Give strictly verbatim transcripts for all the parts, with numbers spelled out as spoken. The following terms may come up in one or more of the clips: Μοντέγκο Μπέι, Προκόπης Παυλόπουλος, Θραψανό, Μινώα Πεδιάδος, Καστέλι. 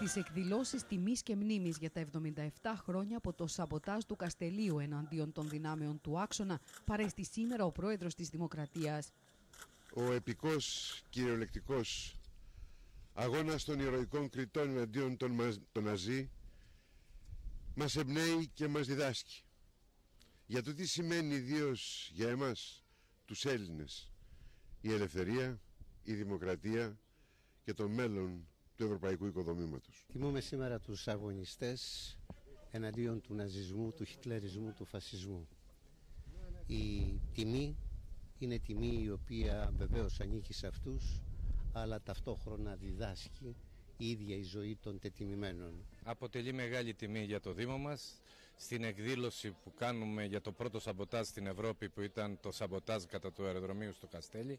Τις εκδηλώσεις τιμής και μνήμης για τα εβδομήντα επτά χρόνια από το σαμποτάζ του Καστελίου εναντίον των δυνάμεων του άξονα παρέστη σήμερα ο πρόεδρος της Δημοκρατίας. Ο επικός κυριολεκτικός αγώνας των ηρωικών κριτών εναντίον των Ναζί μας εμπνέει και μας διδάσκει για το τι σημαίνει ιδίως για εμάς τους Έλληνες η ελευθερία, η δημοκρατία και το μέλλον του ευρωπαϊκού οικοδομήματος. Τιμούμε σήμερα τους αγωνιστές εναντίον του ναζισμού, του χιτλερισμού, του φασισμού. Η τιμή είναι τιμή η οποία βεβαίως ανήκει σε αυτούς, αλλά ταυτόχρονα διδάσκει η ίδια η ζωή των τετιμημένων. Αποτελεί μεγάλη τιμή για το Δήμο μας. Στην εκδήλωση που κάνουμε για το πρώτο σαμποτάζ στην Ευρώπη, που ήταν το σαμποτάζ κατά του αεροδρομίου στο Καστέλι,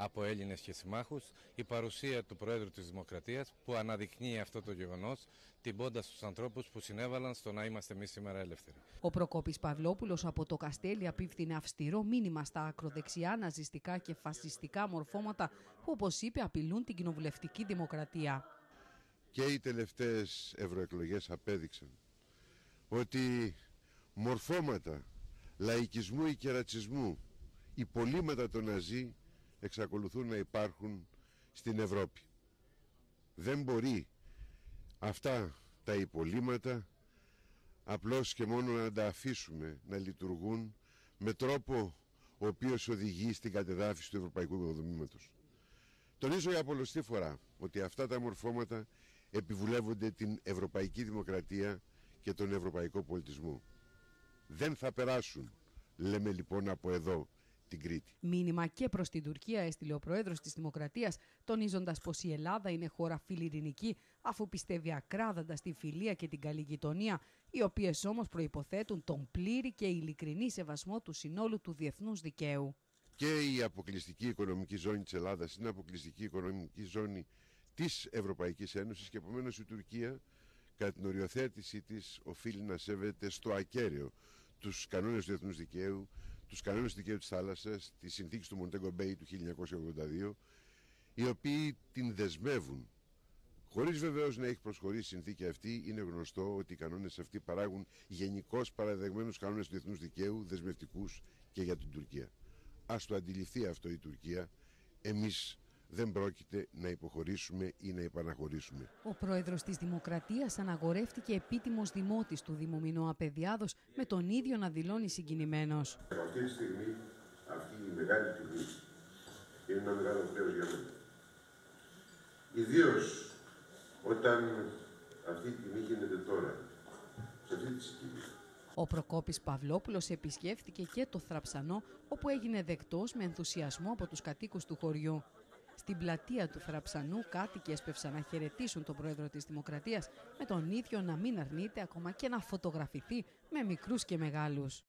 από Έλληνες και συμμάχους, η παρουσία του Προέδρου της Δημοκρατίας που αναδεικνύει αυτό το γεγονός, τιμώντας τους ανθρώπους που συνέβαλαν στο να είμαστε εμείς σήμερα ελεύθεροι. Ο Προκόπης Παυλόπουλος από το Καστέλι απίφθινε αυστηρό μήνυμα στα ακροδεξιά, ναζιστικά και φασιστικά μορφώματα που, όπως είπε, απειλούν την κοινοβουλευτική δημοκρατία. Και οι τελευταίες ευρωεκλογές απέδειξαν ότι μορφώματα λαϊκισμού ή και ρατσισμού, υπολείμματα των Ναζί, εξακολουθούν να υπάρχουν στην Ευρώπη. Δεν μπορεί αυτά τα υπολείμματα απλώς και μόνο να τα αφήσουμε να λειτουργούν με τρόπο ο οποίος οδηγεί στην κατεδάφιση του ευρωπαϊκού οικοδομήματος. Τονίζω για πολλωστή φορά ότι αυτά τα μορφώματα επιβουλεύονται την ευρωπαϊκή δημοκρατία και τον ευρωπαϊκό πολιτισμό. Δεν θα περάσουν, λέμε λοιπόν από εδώ, την Κρήτη. Μήνυμα και προς την Τουρκία έστειλε ο Πρόεδρος της Δημοκρατίας, τονίζοντας πως η Ελλάδα είναι χώρα φιλιρινική, αφού πιστεύει ακράδαντα στη φιλία και την καλή γειτονία, οι οποίες όμως προϋποθέτουν τον πλήρη και ειλικρινή σεβασμό του συνόλου του διεθνούς δικαίου. Και η αποκλειστική οικονομική ζώνη της Ελλάδας είναι αποκλειστική οικονομική ζώνη της Ευρωπαϊκής Ένωσης και επομένως η Τουρκία, κατά την οριοθέτησή της, οφείλει να σέβεται στο ακέραιο τους κανόνες του διεθνούς δικαίου, τους κανόνες του δικαίου της θάλασσας, τις συνθήκες του Μοντέγκο Μπέι του χίλια εννιακόσια ογδόντα δύο, οι οποίοι την δεσμεύουν. Χωρίς βεβαίως να έχει προσχωρήσει η συνθήκη αυτή, είναι γνωστό ότι οι κανόνες αυτοί παράγουν γενικώς παραδεδεγμένους κανόνες του διεθνούς δικαίου, δεσμευτικούς και για την Τουρκία. Ας το αντιληφθεί αυτό η Τουρκία, εμείς δεν πρόκειται να υποχωρήσουμε ή να υπαναχωρήσουμε. Ο πρόεδρος της Δημοκρατίας αναγορεύτηκε επίτιμος δημότης του Δήμου Μινώα Πεδιάδος, με τον ίδιο να δηλώνει συγκινημένος. Αυτή τη στιγμή, αυτή η μεγάλη τιμή είναι ένα μεγάλο πλέον για μένα. Ιδίως όταν αυτή η τιμή γίνεται τώρα, σε αυτή τη στιγμή. Ο Προκόπης Παυλόπουλος επισκέφθηκε και το Θραψανό, όπου έγινε δεκτός με ενθουσιασμό από τους κατοίκους του χωριού. Στην πλατεία του Θραψανού κάτοικοι έσπευσαν να χαιρετήσουν τον πρόεδρο της Δημοκρατίας, με τον ίδιο να μην αρνείται ακόμα και να φωτογραφηθεί με μικρούς και μεγάλους.